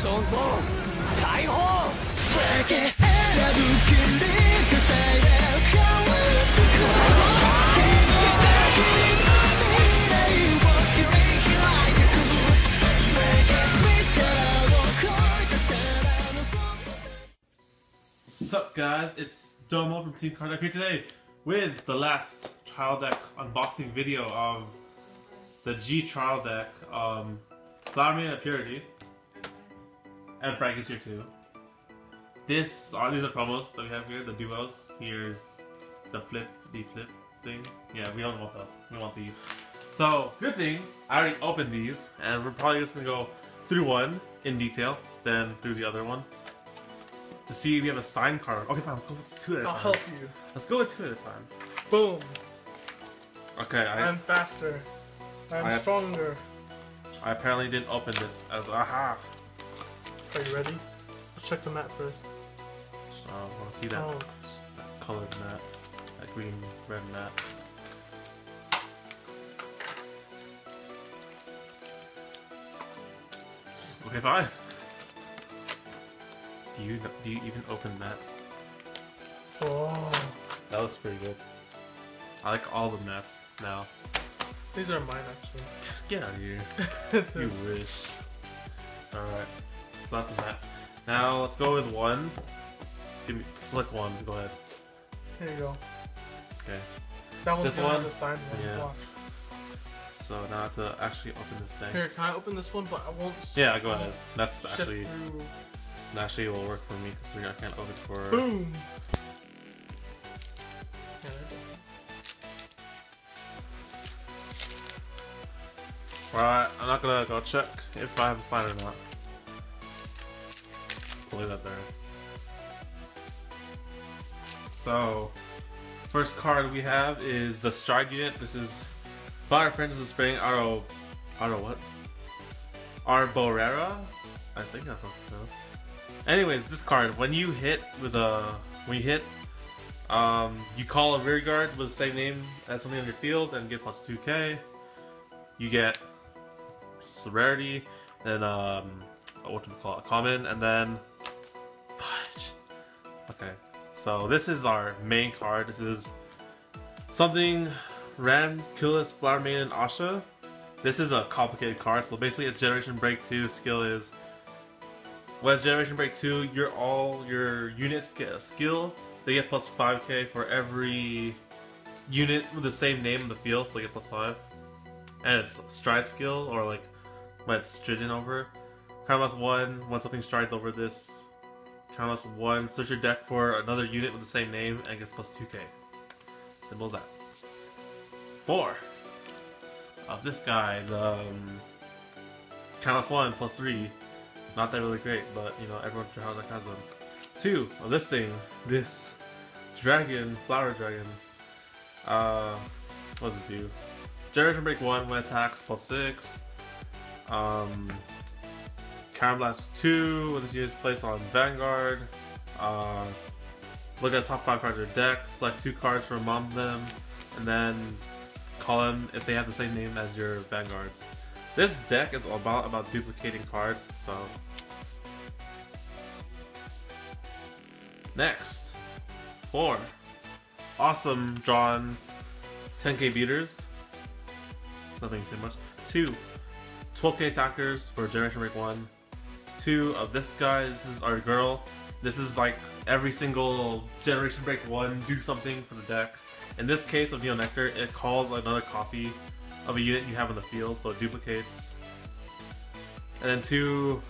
Sup guys, it's Domo from Team Cardiff here today with the last trial deck unboxing video of the G Trial Deck, Flower Maiden of Purity, and Frank is here too. These are promos that we have here, the duos. Here's the flip, de-flip thing. Yeah, we don't want those, we want these. So, good thing, I already opened these, and we're probably just gonna go through one in detail, then through the other one, to see if we have a signed card. Okay fine, let's go with two at a time. I'll help you. Let's go with two at a time. Boom! Okay, I'm faster. I'm stronger. I apparently didn't open this as aha. Are you ready? Let's check the map first. Oh, I want to see that, that colored map, that green red map. Okay, fine. Do you even open mats? Oh, that looks pretty good. I like all the mats now. These are mine, actually. Just get out of here. You wish. Alright. So that's the map. Now, let's go with one. Select one. Go ahead. Here you go. Okay. That one's the one? Sign one. Yeah. Watch. So now I have to actually open this thing. Here, can I open this one? But I won't... Yeah, go ahead. That's actually... Through. Actually, it will work for me, because I can't open for... Boom! Alright, I'm not gonna go check if I have a sign or not. Just leave that there. So, first card we have is the Stride unit. This is Fire Princess of Spring, Arborera? I think that's something. Anyways, this card, when you hit with a, you call a rear guard with the same name as something on your field and get plus 2k. You get Rarity, and what do we call it? Common, and then fudge. Okay, so this is our main card. This is something Ram Kulis, Flower Maiden and Asha. This is a complicated card. So basically, it's Generation Break 2 skill is. Whereas Generation Break 2, all your units get a skill. They get plus 5k for every unit with the same name in the field, so they get plus 5. And it's Stride skill, or like when it's stridden over. Countless 1, when something strides over this. Countless 1, search your deck for another unit with the same name and gets plus 2k. Simple as that. 4. Of this guy, the Countless 1 plus 3. Not that really great, but you know, everyone tries that has one. 2. Of this thing, this Dragon Flower Dragon. What does it do? Generation Break 1 when attacks plus 6. Counter Blast 2 when this unit is placed on Vanguard. Look at the top 5 cards of your deck, select 2 cards from among them, and then call them if they have the same name as your Vanguards. This deck is all about duplicating cards, so. Next, 4. Awesome drawn 10k beaters. Nothing too much. 2, 12k attackers for Generation Break 1. 2 of this guy, this is our girl. This is like every single Generation Break 1 do something for the deck. In this case of Neo Nectar, it calls another copy of a unit you have on the field, so it duplicates. And then 2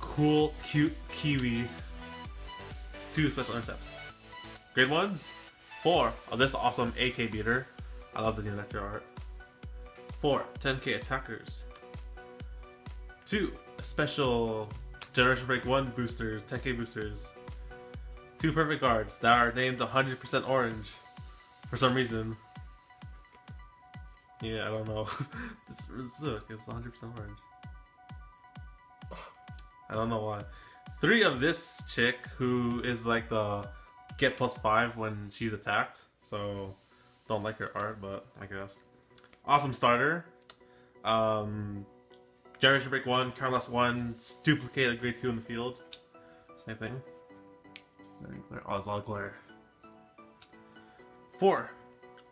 cool, cute Kiwi. 2 special intercepts. Grade 1s, 4 of this awesome AK beater. I love the Neo Nectar art. 4, 10k attackers. 2, a special Generation Break 1 booster, 10k boosters. 2 perfect guards that are named 100% orange for some reason. Yeah, I don't know. It's 100% orange. I don't know why. 3 of this chick who is like the get plus 5 when she's attacked. So don't like her art, but I guess. Awesome starter. Generation Break 1, Countless 1, duplicate a grade 2 in the field. Same thing. Oh, it's a lot of glare. 4.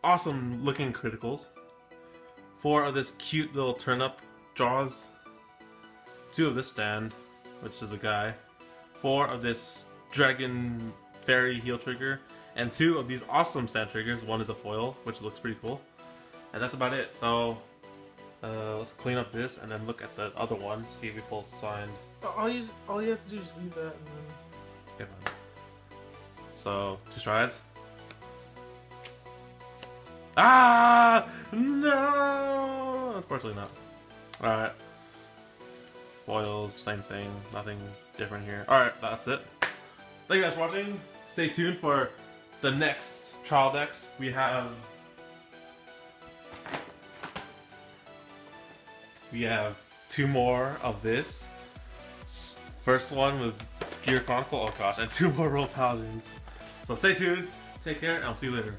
Awesome looking criticals. 4 of this cute little turn up jaws. 2 of this stand, which is a guy. 4 of this dragon fairy heel trigger. And 2 of these awesome stand triggers. One is a foil, which looks pretty cool. And that's about it. So let's clean up this and then look at the other one, see if we pull signed. All you have to do is leave that and then... Okay, fine. So, 2 strides. Ah! No! Unfortunately not. Alright. Foils, same thing. Nothing different here. Alright, that's it. Thank you guys for watching. Stay tuned for the next trial decks. We have... We have 2 more of this. First one with Gear Chronicle, oh gosh, and 2 more Roll Paladins. So stay tuned, take care, and I'll see you later.